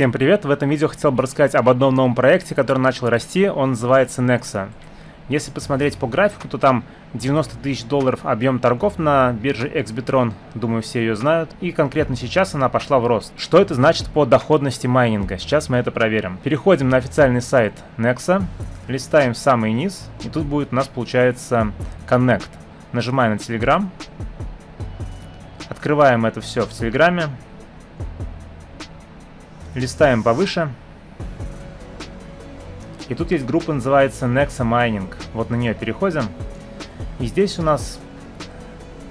Всем привет! В этом видео хотел бы рассказать об одном новом проекте, который начал расти, он называется Nexa. Если посмотреть по графику, то там 90 тысяч долларов объем торгов на бирже XBitron, думаю, все ее знают, и конкретно сейчас она пошла в рост. Что это значит по доходности майнинга? Сейчас мы это проверим. Переходим на официальный сайт Nexa, листаем в самый низ, и тут будет у нас получается Connect. Нажимаем на Telegram, открываем это все в Телеграме. Листаем повыше, и тут есть группа, называется Nexa Mining, вот на нее переходим, и здесь у нас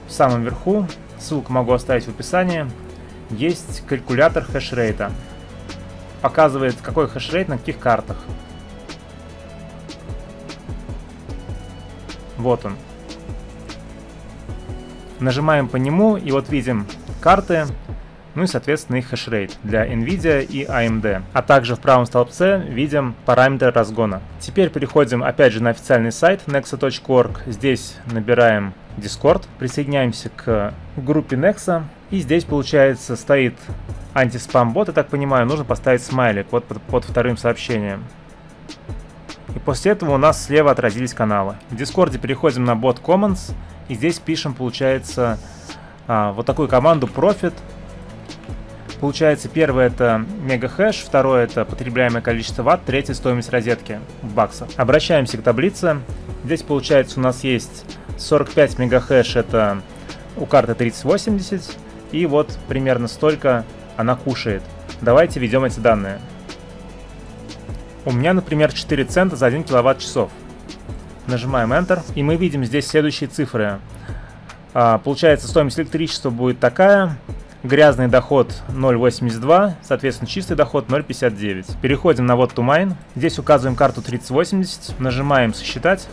в самом верху, ссылку могу оставить в описании, есть калькулятор хешрейта, показывает какой хешрейт на каких картах. Вот он. Нажимаем по нему, и вот видим карты. Ну и, соответственно, их хешрейт для NVIDIA и AMD. А также в правом столбце видим параметры разгона. Теперь переходим опять же на официальный сайт nexa.org. Здесь набираем Discord, присоединяемся к группе Nexa. И здесь, получается, стоит антиспам-бот, я так понимаю, нужно поставить смайлик вот под вторым сообщением. И после этого у нас слева отразились каналы. В Discord переходим на bot comments. И здесь пишем, получается, вот такую команду profit. Получается, первое это мегахэш, второе это потребляемое количество ватт, третье стоимость розетки в баксах. Обращаемся к таблице. Здесь, получается, у нас есть 45 мегахэш, это у карты 3080, и вот примерно столько она кушает. Давайте введем эти данные. У меня, например, 4 цента за 1 киловатт-часов. Нажимаем Enter, и мы видим здесь следующие цифры. Получается, стоимость электричества будет такая. Грязный доход 0.82, соответственно, чистый доход 0.59. Переходим на What to Mine. Здесь указываем карту 3080, нажимаем «Сосчитать».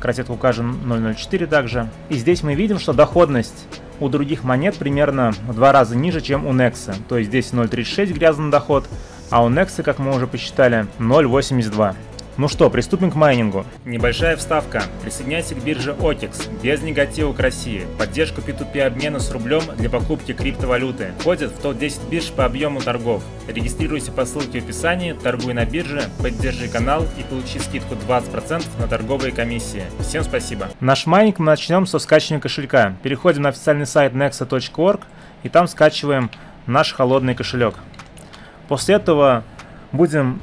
Красотку укажем 0.04 также. И здесь мы видим, что доходность у других монет примерно в 2 раза ниже, чем у Nexa. То есть здесь 0.36 грязный доход, а у Nexa, как мы уже посчитали, 0.82. Ну что, приступим к майнингу. Небольшая вставка. Присоединяйся к бирже OKX. Без негатива к России. Поддержка P2P обмена с рублем для покупки криптовалюты. Входит в топ-10 бирж по объему торгов. Регистрируйся по ссылке в описании, торгуй на бирже, поддержи канал и получи скидку 20% на торговые комиссии. Всем спасибо. Наш майнинг мы начнем со скачивания кошелька. Переходим на официальный сайт nexa.org и там скачиваем наш холодный кошелек. После этого будем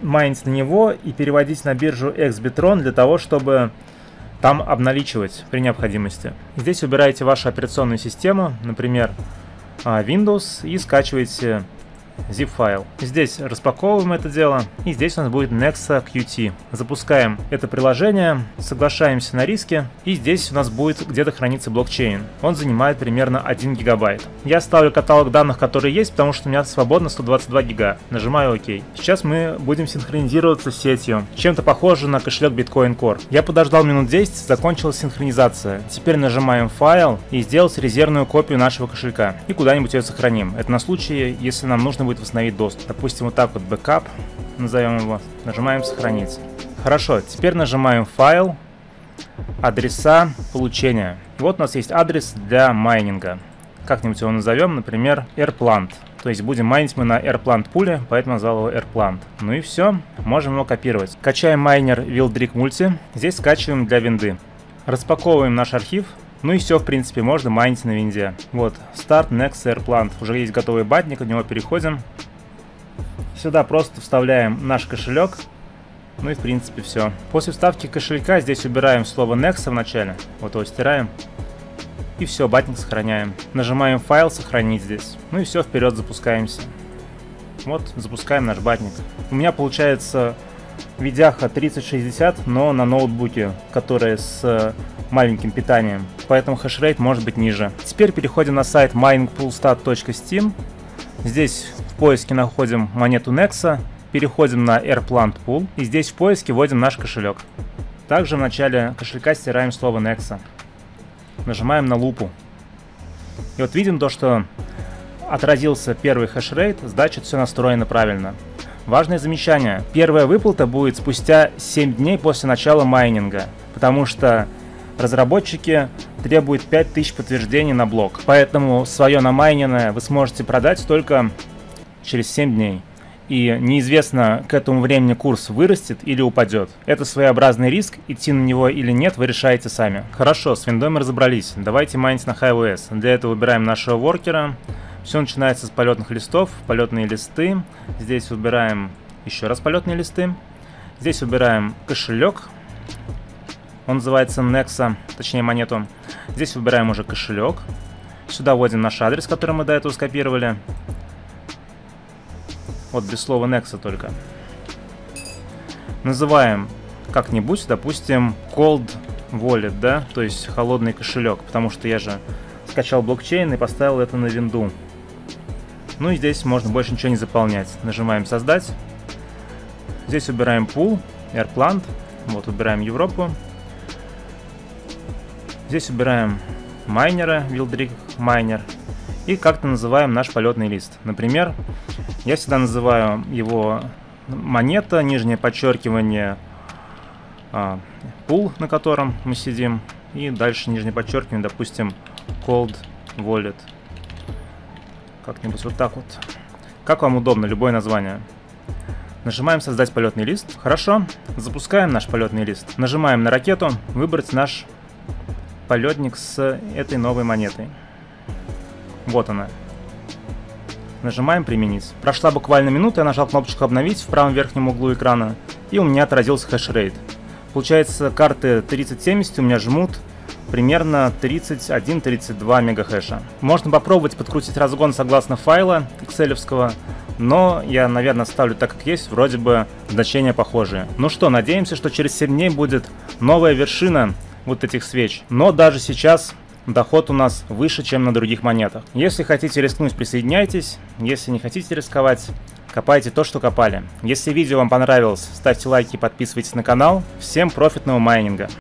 майнить на него и переводить на биржу XBitron для того, чтобы там обналичивать при необходимости. Здесь выбираете вашу операционную систему, например, Windows, и скачиваете zip-файл. Здесь распаковываем это дело, и здесь у нас будет Nexa QT. Запускаем это приложение, соглашаемся на риски, и здесь у нас будет где-то храниться блокчейн. Он занимает примерно 1 гигабайт. Я ставлю каталог данных, которые есть, потому что у меня свободно 122 гига. Нажимаю ОК. Сейчас мы будем синхронизироваться с сетью, чем-то похоже на кошелек Bitcoin Core. Я подождал минут 10, закончилась синхронизация. Теперь нажимаем файл и сделать резервную копию нашего кошелька. И куда-нибудь ее сохраним. Это на случай, если нам нужно будет восстановить доступ. Допустим, вот так вот бэкап, назовем его. Нажимаем сохранить. Хорошо, теперь нажимаем файл, адреса получения. И вот у нас есть адрес для майнинга. Как-нибудь его назовем, например, Airplant. То есть будем майнить мы на Airplant Pool, поэтому назвал его Airplant. Ну и все, можем его копировать. Качаем майнер WildRig Multi. Здесь скачиваем для винды. Распаковываем наш архив. Ну и все, в принципе, можно майнить на винде. Вот, Start Next Airplant. Уже есть готовый батник, от него переходим. Сюда просто вставляем наш кошелек. Ну и, в принципе, все. После вставки кошелька здесь убираем слово Nexa в начале. Вот его стираем. И все, батник сохраняем. Нажимаем файл, сохранить здесь. Ну и все, вперед запускаемся. Вот, запускаем наш батник. У меня получается видяха 3060, но на ноутбуке, который с маленьким питанием, поэтому хешрейт может быть ниже. Теперь переходим на сайт miningpoolstat.steam. Здесь в поиске находим монету Nexa, переходим на Airplant Pool и здесь в поиске вводим наш кошелек. Также в начале кошелька стираем слово Nexa. Нажимаем на лупу. И вот видим то, что отразился первый хешрейт, значит все настроено правильно. Важное замечание. Первая выплата будет спустя 7 дней после начала майнинга, потому что разработчики требует 5000 подтверждений на блок. Поэтому свое намайненное вы сможете продать только через 7 дней. И неизвестно, к этому времени курс вырастет или упадет. Это своеобразный риск, идти на него или нет, вы решаете сами. Хорошо, с виндой мы разобрались. Давайте майнить на Hive OS. Для этого выбираем нашего воркера. Все начинается с полетных листов, полетные листы. Здесь выбираем еще раз полетные листы. Здесь выбираем кошелек. Он называется Nexa, точнее монету. Здесь выбираем уже кошелек. Сюда вводим наш адрес, который мы до этого скопировали. Вот без слова Nexa только. Называем как-нибудь, допустим, Cold Wallet, да? То есть холодный кошелек, потому что я же скачал блокчейн и поставил это на винду. Ну и здесь можно больше ничего не заполнять. Нажимаем создать. Здесь убираем Pool, Airplant. Вот, убираем Европу. Здесь убираем майнера, WildRig Miner. И как-то называем наш полетный лист. Например, я всегда называю его монета, нижнее подчеркивание, пул, на котором мы сидим. И дальше нижнее подчеркивание, допустим, Cold Wallet. Как-нибудь вот так вот. Как вам удобно, любое название. Нажимаем создать полетный лист. Хорошо. Запускаем наш полетный лист. Нажимаем на ракету, выбрать наш полетник с этой новой монетой. Вот она. Нажимаем «Применить». Прошла буквально минута, я нажал кнопочку «Обновить» в правом верхнем углу экрана, и у меня отразился хешрейт. Получается, карты 3070 у меня жмут примерно 31-32 мегахэша. Можно попробовать подкрутить разгон согласно файла экселевского, но я, наверное, ставлю так, как есть, вроде бы значения похожие. Ну что, надеемся, что через 7 дней будет новая вершина вот этих свеч. Но даже сейчас доход у нас выше, чем на других монетах. Если хотите рискнуть, присоединяйтесь. Если не хотите рисковать, копайте то, что копали. Если видео вам понравилось, ставьте лайки и подписывайтесь на канал. Всем профитного майнинга!